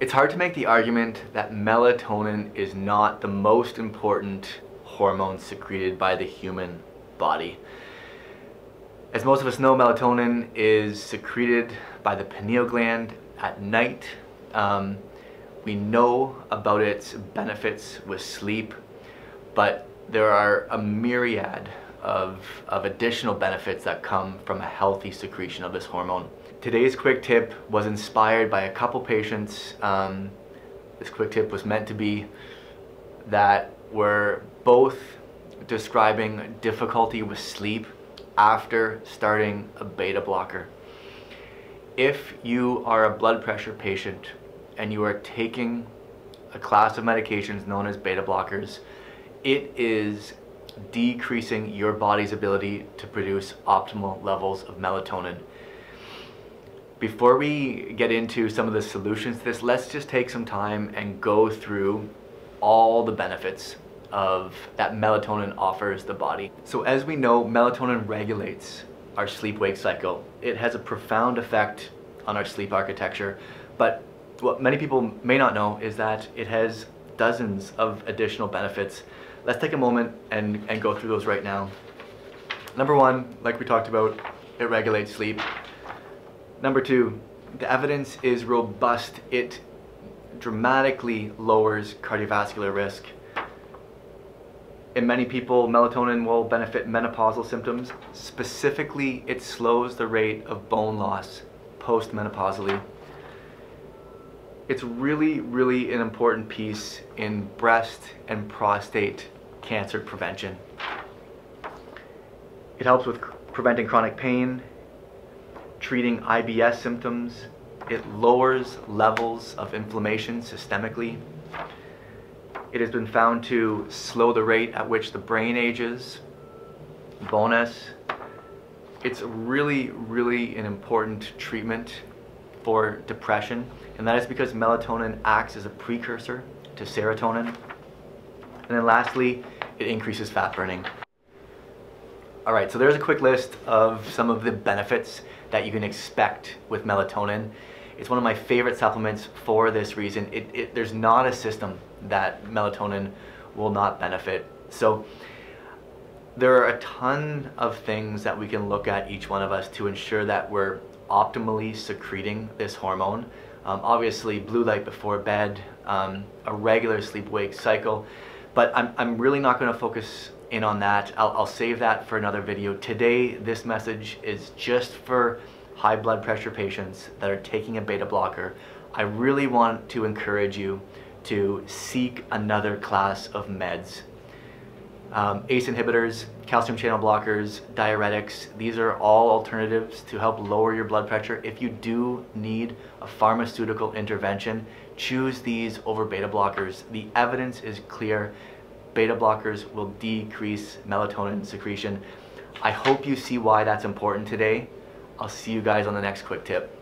It's hard to make the argument that melatonin is not the most important hormone secreted by the human body. As most of us know, melatonin is secreted by the pineal gland at night. We know about its benefits with sleep, but there are a myriad of additional benefits that come from a healthy secretion of this hormone. Today's quick tip was inspired by a couple patients. This quick tip was meant to be that were both describing difficulty with sleep after starting a beta blocker. If you are a blood pressure patient and you are taking a class of medications known as beta blockers, it is decreasing your body's ability to produce optimal levels of melatonin. Before we get into some of the solutions to this, let's just take some time and go through all the benefits that melatonin offers the body. So as we know, melatonin regulates our sleep-wake cycle. It has a profound effect on our sleep architecture, but what many people may not know is that it has dozens of additional benefits. Let's take a moment and go through those right now. Number one, like we talked about, it regulates sleep. Number two, the evidence is robust. It dramatically lowers cardiovascular risk. In many people, melatonin will benefit menopausal symptoms. Specifically, it slows the rate of bone loss postmenopausally. It's really, really an important piece in breast and prostate cancer prevention. It helps with preventing chronic pain, treating IBS symptoms. It lowers levels of inflammation systemically. It has been found to slow the rate at which the brain ages. Bonus, it's really, really an important treatment for depression, and that is because melatonin acts as a precursor to serotonin. And then lastly, it increases fat burning. All right, so there's a quick list of some of the benefits that you can expect with melatonin. It's one of my favorite supplements for this reason. There's not a system that melatonin will not benefit. So there are a ton of things that we can look at, each one of us, to ensure that we're optimally secreting this hormone. Obviously, blue light before bed, a regular sleep-wake cycle, but I'm really not going to focus in on that. I'll save that for another video. Today, this message is just for high blood pressure patients that are taking a beta blocker. I really want to encourage you to seek another class of meds. ACE inhibitors, calcium channel blockers, diuretics, these are all alternatives to help lower your blood pressure. If you do need a pharmaceutical intervention, choose these over beta blockers. The evidence is clear. Beta blockers will decrease melatonin secretion. I hope you see why that's important today. I'll see you guys on the next quick tip.